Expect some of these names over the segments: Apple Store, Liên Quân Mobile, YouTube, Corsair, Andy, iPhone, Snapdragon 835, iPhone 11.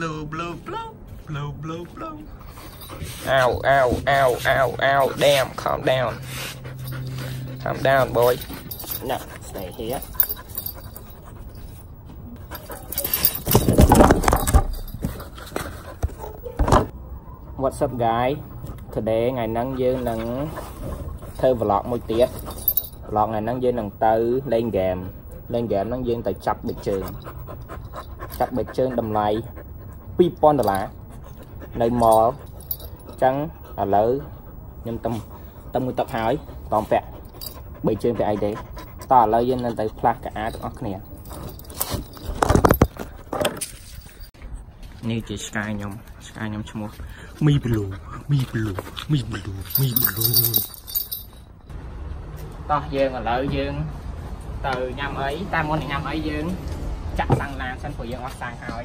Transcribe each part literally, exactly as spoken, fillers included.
blow blow blow blow blow blow. Ow ow ow ow ow. Damn, calm down. Calm down, boy. No, stay here. What's up guys? Today ngày nắng dương nắng thơ vlog một tiết. Vlog này nắng dương nắng tư lên game. Lên game nắng dương tại chập biệt trường. Chập biệt trường đầm lại hai nghìn đô la. Nơi mò trắng là lỡ nhưng tâm tâm người tập hỏi toàn vẹn bị chơi về ai đấy tỏ lời dân lên tới plak cả ác này như chỉ sky nhom sky nhom cho một mi blue mi blue mi blue mi blue to dương là lợi dương từ nhâm ấy ta muốn nhâm ấy dương chặt lăng lan sân phủ dương hoặc sang hỏi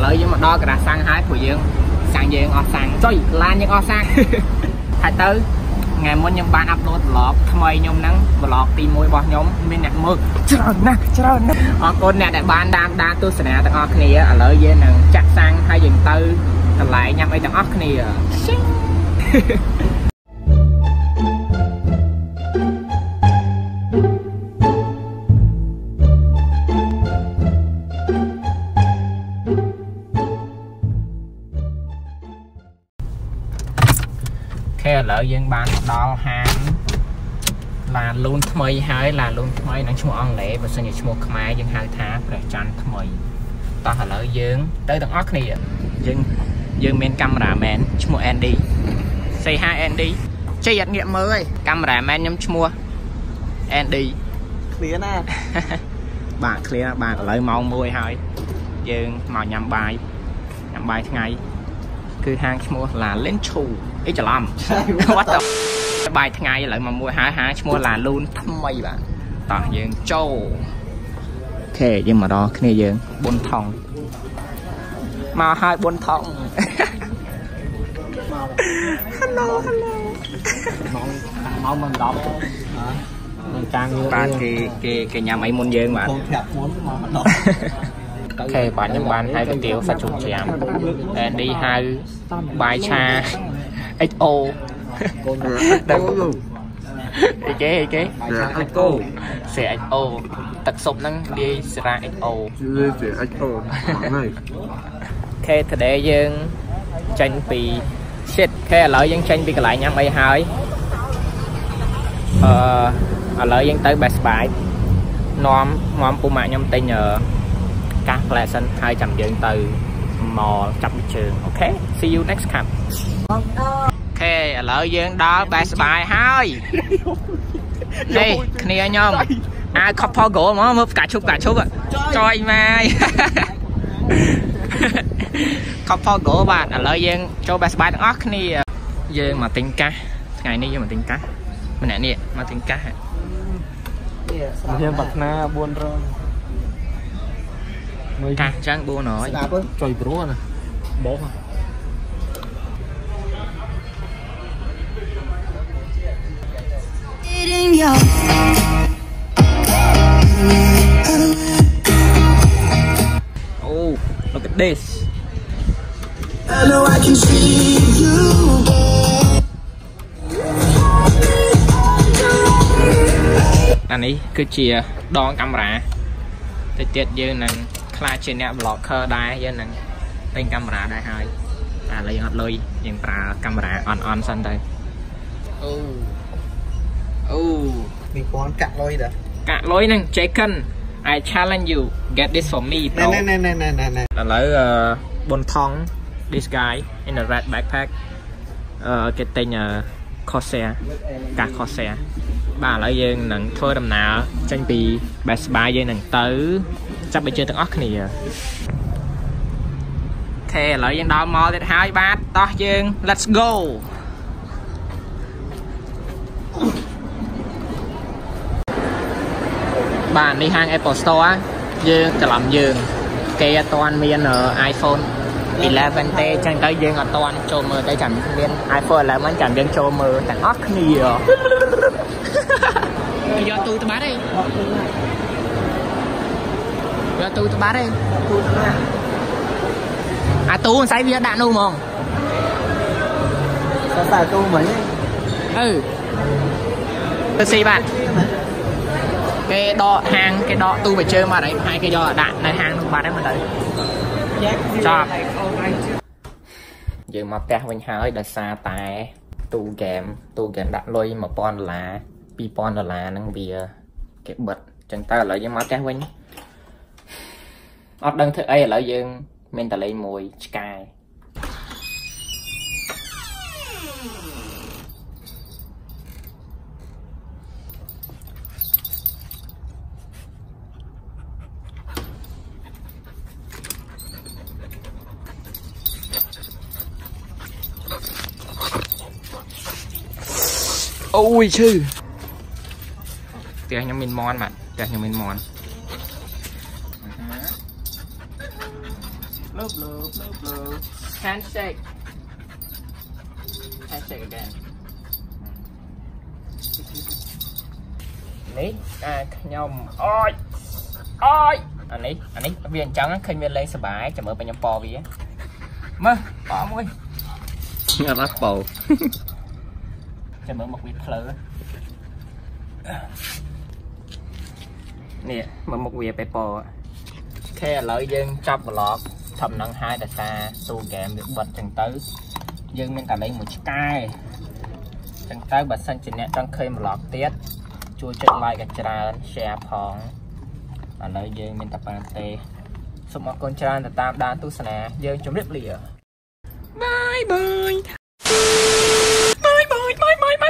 lợi dương mà đo cái là xăng hơi của dương xăng dương ốc xăng rồi là những ốc xăng hai tư ngày muốn nhóm bạn upload vlog thay nhóm nắng vlog tìm môi bọt nhóm mình nặng mực chờ nè chờ nè ở con nè đại ban đam đa tôi sẽ nè tặng ốc này ở lợi dương nè chặt xăng hai dừng tư còn lại nhằm ấy tặng ốc này lợi dân bán đo hàng là luôn mấy hai là luôn mấy nó chung ông lễ và sinh nhật một mai dân hai tháng để chăn mày toàn là lợi dương tới tận óc này dân dân bên camera man chung một Andy say hi Andy chơi giật nghiệm mới camera man nhắm mua Andy clear nè bạn clear bạn lợi mong môi hỏi dân màu nhằm bài nhằm bài ngày cứ hàng mua là lên chù ít chả làm quá tập bài ngày lại mà mua há há mua là luôn thăm mây bạn tỏ dương châu kề nhưng mà đó cái này dương bốn thòng mà hai bốn thòng hello hello mong mình đọc bạn cái cái cái nhà máy môn dương bạn kề bạn nhưng bạn hai cái tiểu sạch chuột chém đi hai bài cha xo đâu cái cái xo sẽ xo tật sụp năng đi ra xo khe thề để dân tranh vì shit khe lợi dân tranh vì cái lại nhắm ấy hai ờ lợi dân tới Best Buy nom nom của mạng nhom tay nhờ các lesson hai trăm dân từ mò chậm trường ok see you next time. Ok, lợi dương đó Best Buy hai đi, kia nhom ai couple gỗ mà mướp cả chúc cả chúc ạ trời mai couple gỗ bạn lợi dương cho Best Buy đó kia dương mà tính cá ngày nay dương mà tính cá mình nè nè mà tính cá hả dương bạc na buôn rồi cá trang buôn nói trời bố nè bố hả oh, look at this. Hello, I can see you. Anh ấy cứ chia đo camera. Tiết tiết như là khai trên nè blogger đai như là bên camera đai hai. À lấy hot lôi nhưng mà camera on on sân đây. Oh. Oh, mình còn cạn lối đó. Cạn lối này, chicken. I challenge you, get this for me, bro. Nè nè nè nè nè nè. Là lấy uh, bồn thong, this guy in a red backpack. Uh, cái tên là uh, Corsair, cả Corsair. Bà lấy dân nặng thôi đầm nào, tranh bì, bà sẽ bà dân nặng tới. Chắc bây giờ tầng ốc này. Thế lời dân đo mò thì hai bát to chương. Let's go. Bạn đi hàng Apple Store dương cho làm dương kia toàn miền ở iPhone mười một T chẳng tới dương ở toàn cho mơ tới chẳng miền iPhone là mắn chẳng miền cho mơ chẳng ớt nhiều do tôi tôi bán đi do tôi tôi bán đi à tú sấy bia đạn luôn không sao sao tôi mấy ừ tôi xì bạn cái đo hàng cái đo tu phải chơi mà đấy hai cái đo đạn này hàng luôn bạn đấy mà đấy cho giờ mà pe mình hơi đã xa tại tu game tu game đặt lôi mà pon là pi pon là năng bìa cái bật chẳng ta lại với mà pe mình ở đơn thứ ấy lại dương mình ta lấy mùi sky ôi chứ tiếng như mình mòn mà tiếng như mình mòn lốp lốp lốp lốp handshake handshake again này à nhom ôi ôi anh ấy anh ấy viên trắng khi viên lên sờ bãi chả mở bên nhom bò gì á mơ bỏ mũi nghe bắt bầu cái mở một vị phở nè mở một vị paper thế lợi dân trong vlog thầm nâng hai đặt ta tu kèm được bật chẳng tới dân mình cảm thấy một cái chẳng tới bật xanh chỉ nè trong khi vlog tiết chua chân like cái tràn share phòng và lợi dân mình tập bàn tê số một con tràn là tam đa tu sanh dân chống rất lìa bye bye. Bye bye bye bye.